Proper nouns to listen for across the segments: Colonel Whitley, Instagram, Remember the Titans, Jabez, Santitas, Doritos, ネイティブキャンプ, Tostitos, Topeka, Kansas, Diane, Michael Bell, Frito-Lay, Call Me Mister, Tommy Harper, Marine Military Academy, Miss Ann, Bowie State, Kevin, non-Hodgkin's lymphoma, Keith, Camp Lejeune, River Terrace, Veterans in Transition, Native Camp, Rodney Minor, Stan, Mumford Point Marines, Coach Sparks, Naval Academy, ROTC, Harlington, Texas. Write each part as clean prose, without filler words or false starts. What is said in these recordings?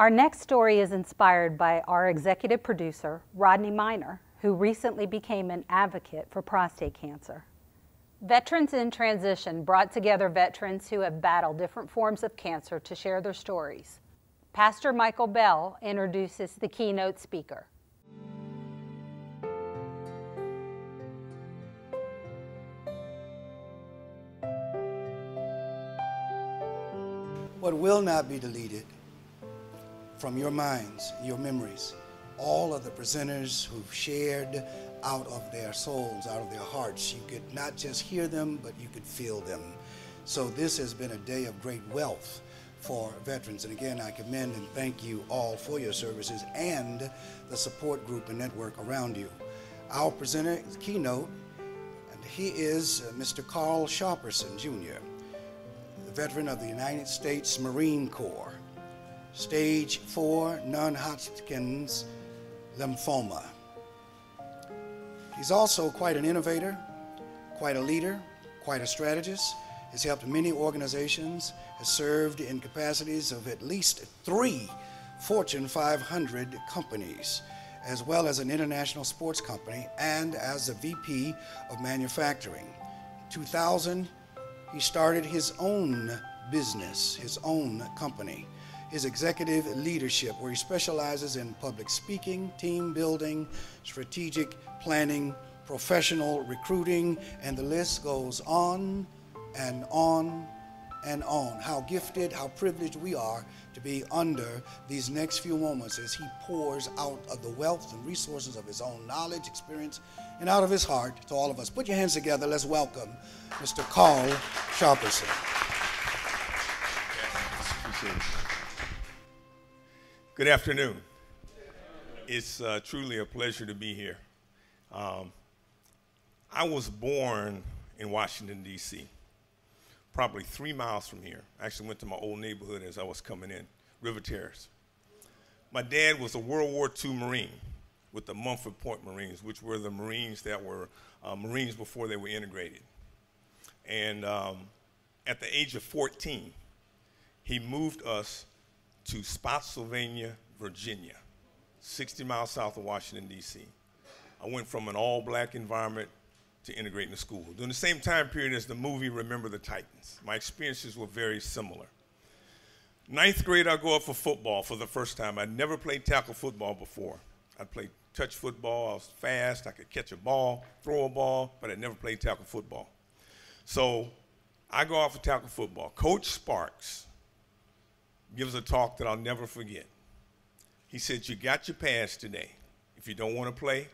Our next story is inspired by our executive producer, Rodney Minor, who recently became an advocate for prostate cancer. Veterans in Transition brought together veterans who have battled different forms of cancer to share their stories. Pastor Michael Bell introduces the keynote speaker. What will not be deleted from your minds, your memories, all of the presenters who've shared out of their souls, out of their hearts. You could not just hear them, but you could feel them. So this has been a day of great wealth for veterans. And again, I commend and thank you all for your services and the support group and network around you. Our presenter, keynote, and he is Mr. Carl Sharperson, Jr., a veteran of the United States Marine Corps, stage 4 non-Hodgkin's lymphoma. He's also quite an innovator, quite a leader, quite a strategist, has helped many organizations, has served in capacities of at least 3 Fortune 500 companies, as well as an international sports company, and as a VP of manufacturing. In 2000, he started his own business, his own company, his executive leadership, where he specializes in public speaking, team building, strategic planning, professional recruiting, and the list goes on and on and on. How gifted, how privileged we are to be under these next few moments as he pours out of the wealth and resources of his own knowledge, experience, and out of his heart to all of us. Put your hands together. Let's welcome Mr. Carl Sharperson. Good afternoon. It's truly a pleasure to be here. I was born in Washington, D.C., probably 3 miles from here. I actually went to my old neighborhood as I was coming in, River Terrace. My dad was a World War II Marine with the Mumford Point Marines, which were the Marines that were Marines before they were integrated. And at the age of 14, he moved us to Spotsylvania, Virginia, 60 miles south of Washington, D.C. I went from an all-black environment to integrating the school. During the same time period as the movie Remember the Titans, my experiences were very similar. Ninth grade, I go up for football for the first time. I'd never played tackle football before. I'd played touch football. I was fast. I could catch a ball, throw a ball, but I'd never played tackle football. So I go out for tackle football. Coach Sparks gives a talk that I'll never forget. He said, "You got your pads today. If you don't want to play,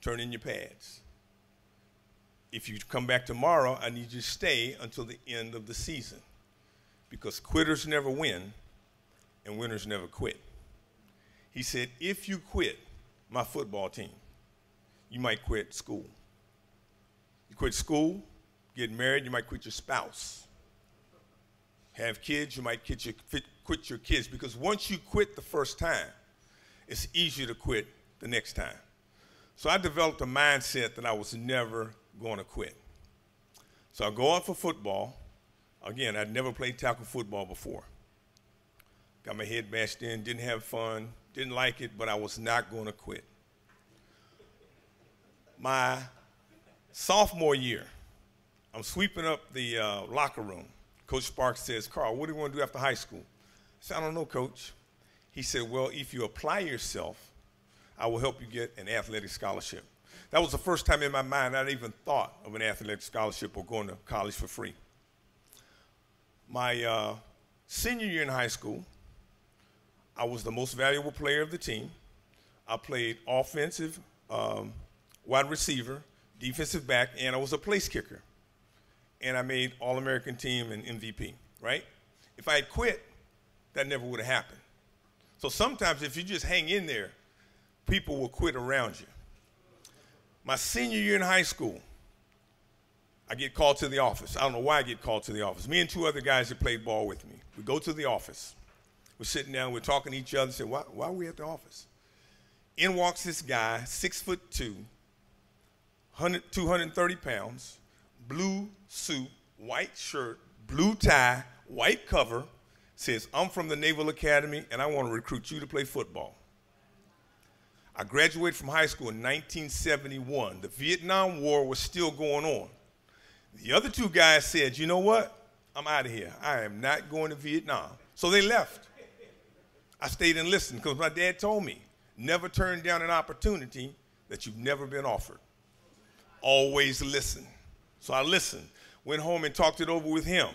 turn in your pads. If you come back tomorrow, I need you to stay until the end of the season, because quitters never win and winners never quit." He said, "If you quit my football team, you might quit school. You quit school, get married, you might quit your spouse. Have kids, you might quit your kids, because once you quit the first time, it's easier to quit the next time." So I developed a mindset that I was never going to quit. So I go out for football. Again, I'd never played tackle football before. Got my head bashed in, didn't have fun, didn't like it, but I was not going to quit. My sophomore year, I'm sweeping up the locker room. Coach Sparks says, "Carl, what do you want to do after high school?" I said, "I don't know, Coach." He said, "Well, if you apply yourself, I will help you get an athletic scholarship." That was the first time in my mind I'd even thought of an athletic scholarship or going to college for free. My senior year in high school, I was the most valuable player of the team. I played offensive wide receiver, defensive back, and I was a place kicker. And I made All-American team and MVP, right? If I had quit, that never would have happened. So sometimes if you just hang in there, people will quit around you. My senior year in high school, I get called to the office. I don't know why I get called to the office. Me and 2 other guys that played ball with me. We go to the office. We're sitting down. We're talking to each other. Say, why are we at the office? In walks this guy, 6'2", 230 pounds, blue suit, white shirt, blue tie, white cover, says, I'm from the Naval Academy, and I want to recruit you to play football. I graduated from high school in 1971. The Vietnam War was still going on. The other two guys said, you know what? I'm out of here. I am not going to Vietnam. So they left. I stayed and listened because my dad told me, never turn down an opportunity that you've never been offered. Always listen. So I listened, went home and talked it over with him.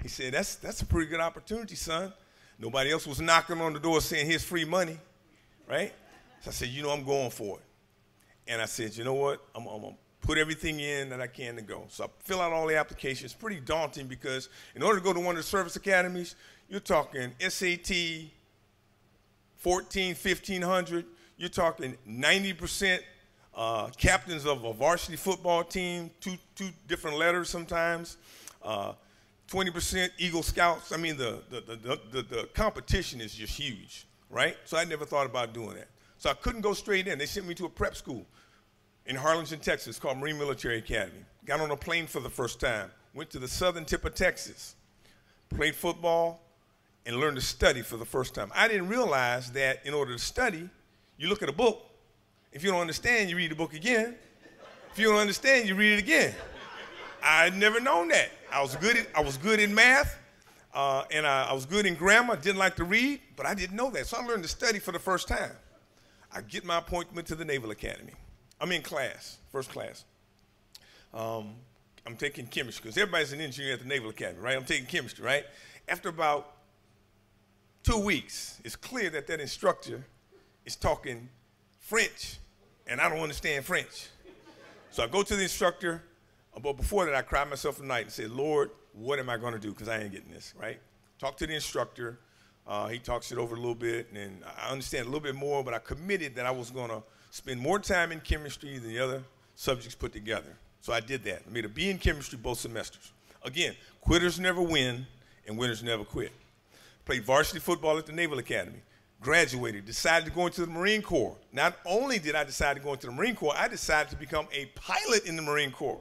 He said, that's a pretty good opportunity, son. Nobody else was knocking on the door saying, here's free money, right? So I said, you know, I'm going for it. And I said, you know what? I'm going to put everything in that I can to go. So I fill out all the applications. It's pretty daunting because in order to go to one of the service academies, you're talking SAT, 14, 1500. You're talking 90% captains of a varsity football team, two different letters sometimes, 20% Eagle Scouts. I mean, the competition is just huge, right? So I never thought about doing that. So I couldn't go straight in. They sent me to a prep school in Harlington, Texas, called Marine Military Academy. Got on a plane for the first time. Went to the southern tip of Texas. Played football and learned to study for the first time. I didn't realize that in order to study, you look at a book. If you don't understand, you read the book again. If you don't understand, you read it again. I had never known that. I was good in math, and I was good in grammar. I didn't like to read, but I didn't know that. So I learned to study for the first time. I get my appointment to the Naval Academy. I'm in class, first class. I'm taking chemistry, because everybody's an engineer at the Naval Academy, right? I'm taking chemistry, right? After about 2 weeks, it's clear that that instructor is talking French, and I don't understand French. So I go to the instructor, but before that, I cried myself a night and said, Lord, what am I going to do, because I ain't getting this, right? Talk to the instructor. He talks it over a little bit, and I understand a little bit more, but I committed that I was going to spend more time in chemistry than the other subjects put together. So I did that. I made a B in chemistry both semesters. Again, quitters never win, and winners never quit. Played varsity football at the Naval Academy. Graduated, decided to go into the Marine Corps. Not only did I decide to go into the Marine Corps, I decided to become a pilot in the Marine Corps.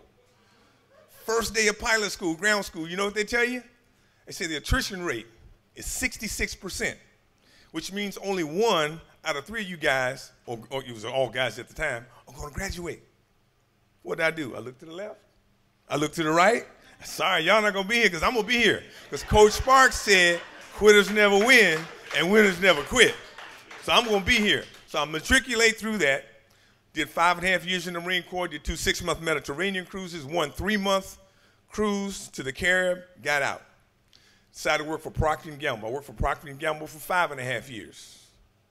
First day of pilot school, ground school, you know what they tell you? They say the attrition rate is 66%, which means only one out of three of you guys, or it was all guys at the time, are going to graduate. What did I do? I looked to the left. I looked to the right. Sorry, y'all not going to be here because I'm going to be here. Because Coach Sparks said, quitters never win and winners never quit. So I'm going to be here. So I matriculate through that. Did 5.5 years in the Marine Corps. Did 2 six-month Mediterranean cruises. 1 3-month cruise to the Carib. Got out. Decided to work for Procter & Gamble. I worked for Procter & Gamble for 5.5 years.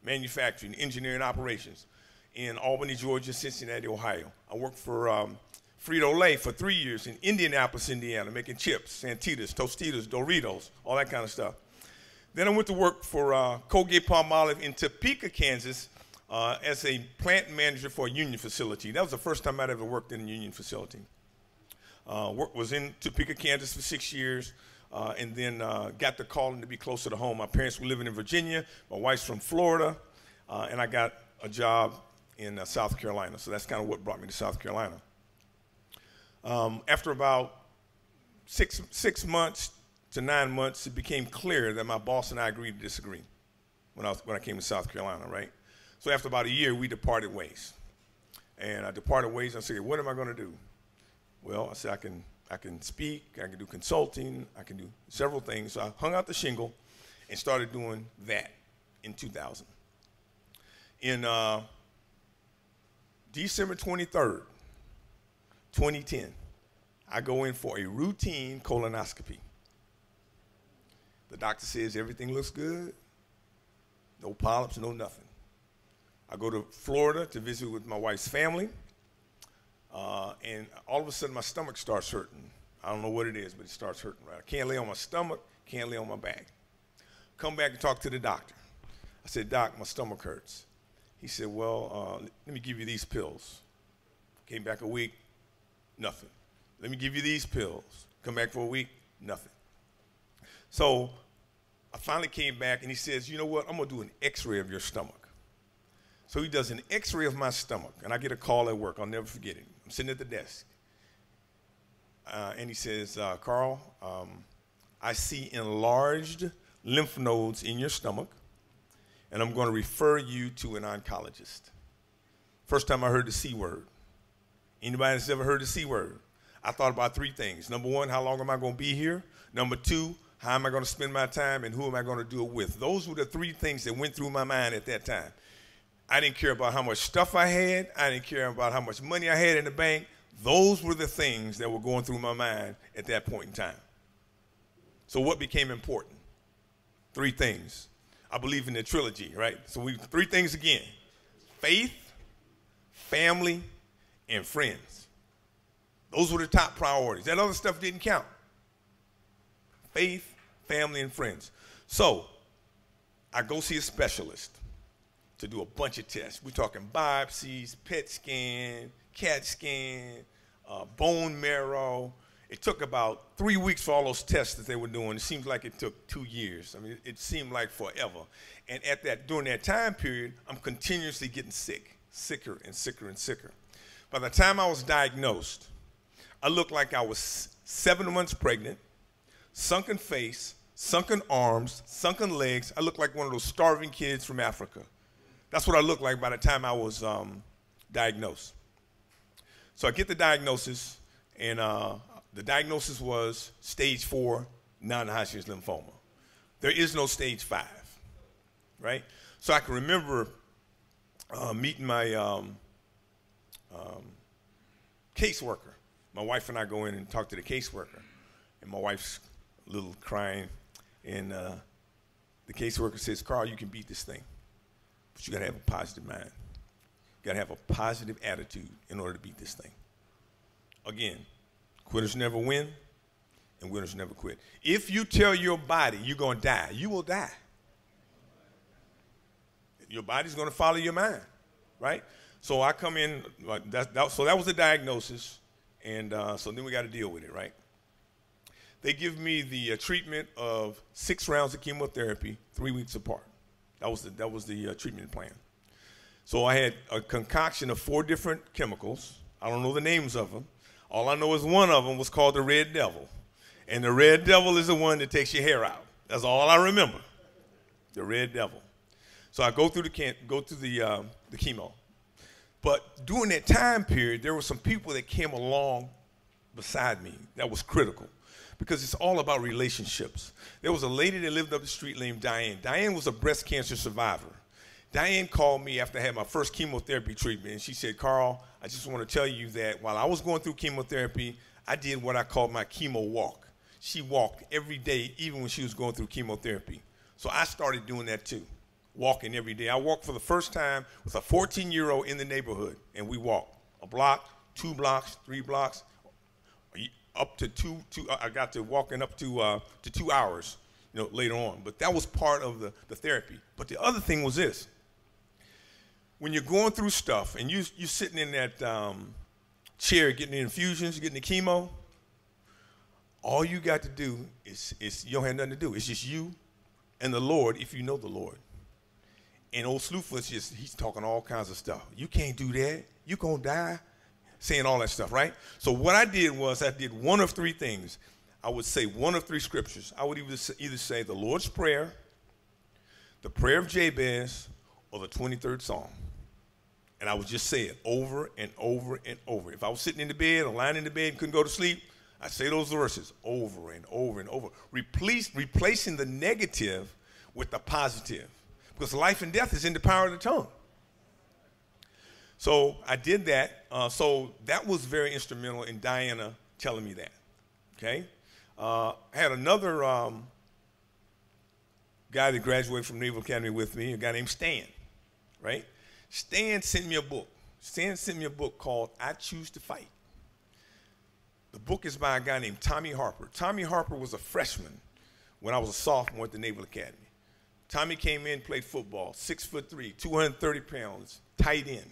Manufacturing, engineering operations in Albany, Georgia, Cincinnati, Ohio. I worked for Frito-Lay for 3 years in Indianapolis, Indiana, making chips, Santitas, Tostitos, Doritos, all that kind of stuff. Then I went to work for Colgate-Palmolive in Topeka, Kansas, as a plant manager for a union facility. That was the first time I'd ever worked in a union facility. Was in Topeka, Kansas for 6 years. And then got the calling to be closer to home. My parents were living in Virginia. My wife's from Florida. And I got a job in South Carolina. So that's kind of what brought me to South Carolina. After about six months to 9 months, it became clear that my boss and I agreed to disagree when I came to South Carolina, right? So after about a year, we departed ways. And I departed ways. I said, what am I going to do? Well, I said, I can speak, I can do consulting, I can do several things. So I hung out the shingle and started doing that in 2000. In December 23rd, 2010, I go in for a routine colonoscopy. The doctor says everything looks good, no polyps, no nothing. I go to Florida to visit with my wife's family. And all of a sudden, my stomach starts hurting. I don't know what it is, but it starts hurting. Right? I can't lay on my stomach, can't lay on my back. Come back and talk to the doctor. I said, Doc, my stomach hurts. He said, well, let me give you these pills. Came back a week, nothing. Let me give you these pills. Come back for a week, nothing. So I finally came back, and he says, you know what? I'm going to do an x-ray of your stomach. So he does an x-ray of my stomach, and I get a call at work. I'll never forget it. I'm sitting at the desk, and he says, Carl, I see enlarged lymph nodes in your stomach, and I'm going to refer you to an oncologist. First time I heard the C word. Anybody that's ever heard the C word? I thought about three things. Number one, how long am I going to be here? Number two, how am I going to spend my time, and who am I going to do it with? Those were the three things that went through my mind at that time. I didn't care about how much stuff I had. I didn't care about how much money I had in the bank. Those were the things that were going through my mind at that point in time. So what became important? Three things. I believe in the trilogy, right? So three things again. Faith, family, and friends. Those were the top priorities. That other stuff didn't count. Faith, family, and friends. So I go see a specialist to do a bunch of tests. We're talking biopsies, PET scan, CAT scan, bone marrow. It took about 3 weeks for all those tests that they were doing. It seems like it took 2 years. I mean, it seemed like forever. And during that time period, I'm continuously getting sick, sicker and sicker and sicker. By the time I was diagnosed, I looked like I was 7 months pregnant, sunken face, sunken arms, sunken legs. I looked like one of those starving kids from Africa. That's what I looked like by the time I was diagnosed. So I get the diagnosis, and the diagnosis was stage 4 non-Hodgkin's lymphoma. There is no stage 5, right? So I can remember meeting my caseworker. My wife and I go in and talk to the caseworker, and my wife's a little crying, and the caseworker says, "Carl, you can beat this thing, but you gotta have a positive mind. You gotta have a positive attitude in order to beat this thing." Again, quitters never win, and winners never quit. If you tell your body you're gonna die, you will die. Your body's gonna follow your mind, right? So I come in, so that was the diagnosis, and so then we gotta deal with it, right? They give me the treatment of 6 rounds of chemotherapy, 3 weeks apart. That was the treatment plan. So I had a concoction of 4 different chemicals. I don't know the names of them. All I know is one of them was called the Red Devil. And the Red Devil is the one that takes your hair out. That's all I remember, the Red Devil. So I go through the chemo. But during that time period, there were some people that came along beside me that was critical, because it's all about relationships. There was a lady that lived up the street named Diane. Diane was a breast cancer survivor. Diane called me after I had my first chemotherapy treatment, and she said, "Carl, I just want to tell you that while I was going through chemotherapy, I did what I called my chemo walk." She walked every day, even when she was going through chemotherapy. So I started doing that too, walking every day. I walked for the first time with a 14-year-old in the neighborhood, and we walked a block, 2 blocks, 3 blocks, up to I got to walking up to 2 hours, you know, later on. But that was part of the therapy. But the other thing was this: when you're going through stuff and you're sitting in that chair getting the infusions, getting the chemo, all you got to do is you don't have nothing to do. It's just you and the Lord, if you know the Lord. And old Slewfoot's he's talking all kinds of stuff. You can't do that. You're gonna die. Saying all that stuff, right? So what I did was I did one of 3 things. I would say one of 3 scriptures. I would either say the Lord's Prayer, the prayer of Jabez, or the 23rd Psalm. And I would just say it over and over and over. If I was sitting in the bed or lying in the bed and couldn't go to sleep, I'd say those verses over and over and over, replacing the negative with the positive, because life and death is in the power of the tongue. So I did that. So that was very instrumental in Diana telling me that, okay? I had another guy that graduated from Naval Academy with me, a guy named Stan, right? Stan sent me a book. Stan sent me a book called I Choose to Fight. The book is by a guy named Tommy Harper. Tommy Harper was a freshman when I was a sophomore at the Naval Academy. Tommy came in, played football, 6'3", 230 pounds, tight end.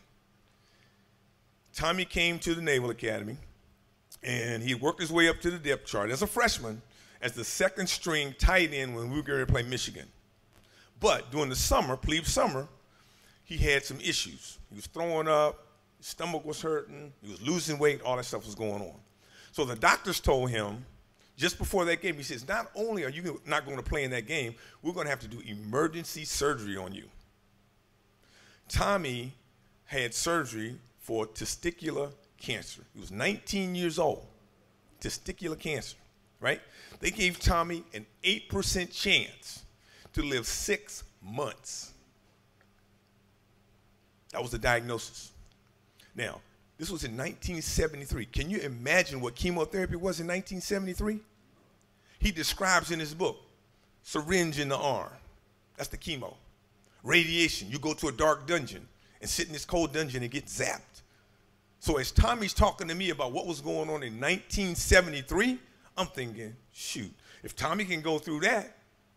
Tommy came to the Naval Academy, and he worked his way up to the depth chart as a freshman, as the second string tight end when we were going to play Michigan. But during the summer, plebe summer, he had some issues. He was throwing up, his stomach was hurting, he was losing weight, all that stuff was going on. So the doctors told him, just before that game, he says, not only are you not going to play in that game, we're going to have to do emergency surgery on you. Tommy had surgery for testicular cancer. He was 19 years old, testicular cancer, right? They gave Tommy an 8% chance to live 6 months. That was the diagnosis. Now, this was in 1973. Can you imagine what chemotherapy was in 1973? He describes in his book, syringe in the arm. That's the chemo. Radiation, you go to a dark dungeon and sit in this cold dungeon and get zapped. So as Tommy's talking to me about what was going on in 1973, I'm thinking, shoot, if Tommy can go through that,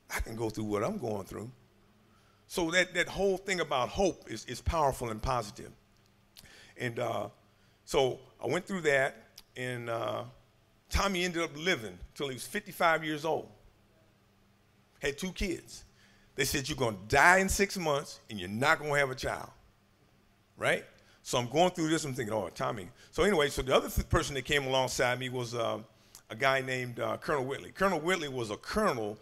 I can go through what I'm going through. So that whole thing about hope is powerful and positive. And so I went through that, and Tommy ended up living till he was 55 years old. Had 2 kids. They said, you're going to die in 6 months, and you're not going to have a child, right? So I'm going through this. I'm thinking, oh, Tommy. So anyway, so the other person that came alongside me was a guy named Colonel Whitley. Colonel Whitley was a colonel,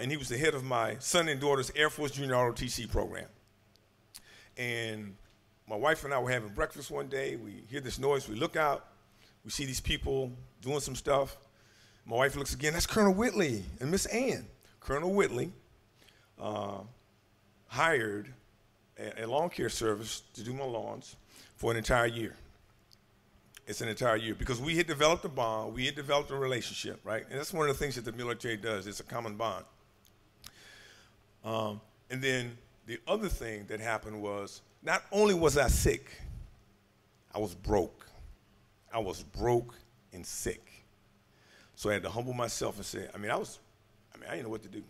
and he was the head of my son and daughter's Air Force Junior ROTC program. And my wife and I were having breakfast one day. We hear this noise. We look out. We see these people doing some stuff. My wife looks again. That's Colonel Whitley and Miss Ann. Colonel Whitley hired a lawn care service to do my lawns for an entire year. It's an entire year because we had developed a bond. We had developed a relationship, right? And that's one of the things that the military does. It's a common bond. And then the other thing that happened was, not only was I sick, I was broke. I was broke and sick. So I had to humble myself and say, I didn't know what to do.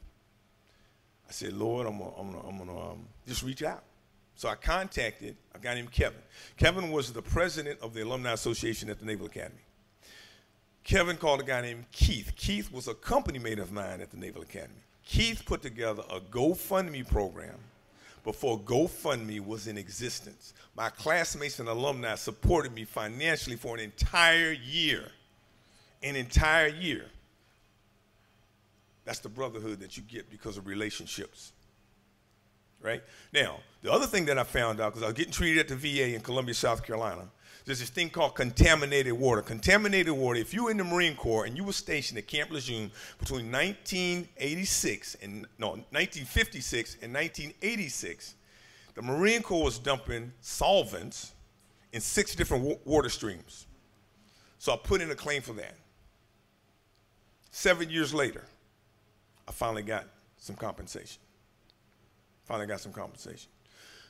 I said, Lord, I'm gonna just reach out. So I contacted a guy named Kevin. Kevin was the president of the Alumni Association at the Naval Academy. Kevin called a guy named Keith. Keith was a company mate of mine at the Naval Academy. Keith put together a GoFundMe program before GoFundMe was in existence. My classmates and alumni supported me financially for an entire year. An entire year. That's the brotherhood that you get because of relationships, right? Now, the other thing that I found out, because I was getting treated at the VA in Columbia, South Carolina, there's this thing called contaminated water. Contaminated water, if you were in the Marine Corps and you were stationed at Camp Lejeune between 1956 and 1986, the Marine Corps was dumping solvents in 6 different water streams. So I put in a claim for that. 7 years later, I finally got some compensation. Finally got some compensation.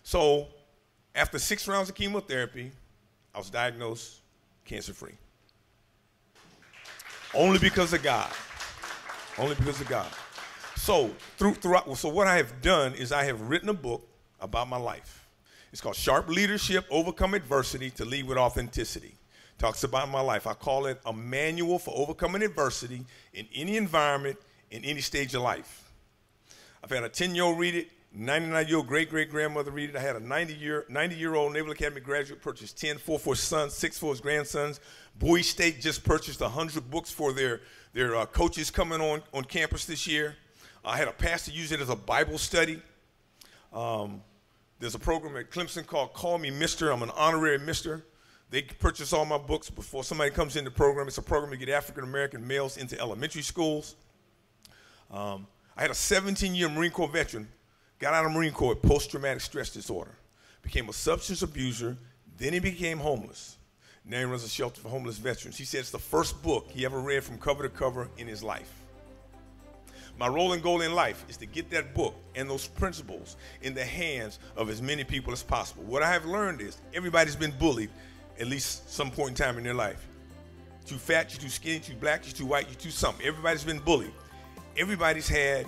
So after 6 rounds of chemotherapy, I was diagnosed cancer-free. Only because of God. Only because of God. So so what I have done is I have written a book about my life. It's called Sharp Leadership, Overcome Adversity to Lead with Authenticity. Talks about my life. I call it a manual for overcoming adversity in any environment, in any stage of life. I've had a 10-year-old read it, 99-year-old great-great-grandmother read it. I had a 90-year-old Naval Academy graduate purchase 10 4 for his sons, 6 for his grandsons. Bowie State just purchased 100 books for their coaches coming on campus this year. I had a pastor use it as a Bible study. There's a program at Clemson called Call Me Mister. I'm an honorary mister. They purchase all my books before somebody comes in the program. It's a program to get African-American males into elementary schools. I had a 17-year Marine Corps veteran, got out of Marine Corps with post-traumatic stress disorder, became a substance abuser, then he became homeless. Now he runs a shelter for homeless veterans. He said it's the first book he ever read from cover to cover in his life. My role and goal in life is to get that book and those principles in the hands of as many people as possible. What I have learned is everybody's been bullied at least some point in time in their life. Too fat, you're too skinny, too black, you're too white, you're too something. Everybody's been bullied. Everybody's had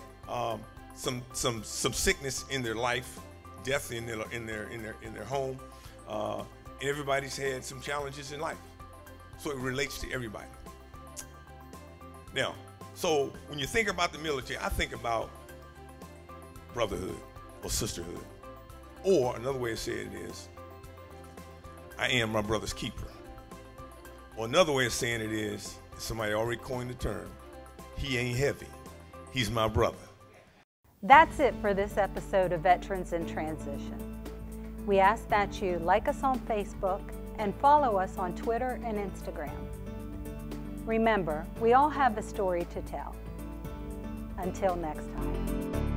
some sickness in their life, death in their home, and everybody's had some challenges in life. So it relates to everybody. Now, so when you think about the military, I think about brotherhood or sisterhood, or another way of saying it is, I am my brother's keeper. Or another way of saying it is, somebody already coined the term, He ain't heavy. He's my brother. That's it for this episode of Veterans in Transition. We ask that you like us on Facebook and follow us on Twitter and Instagram. Remember, we all have a story to tell. Until next time.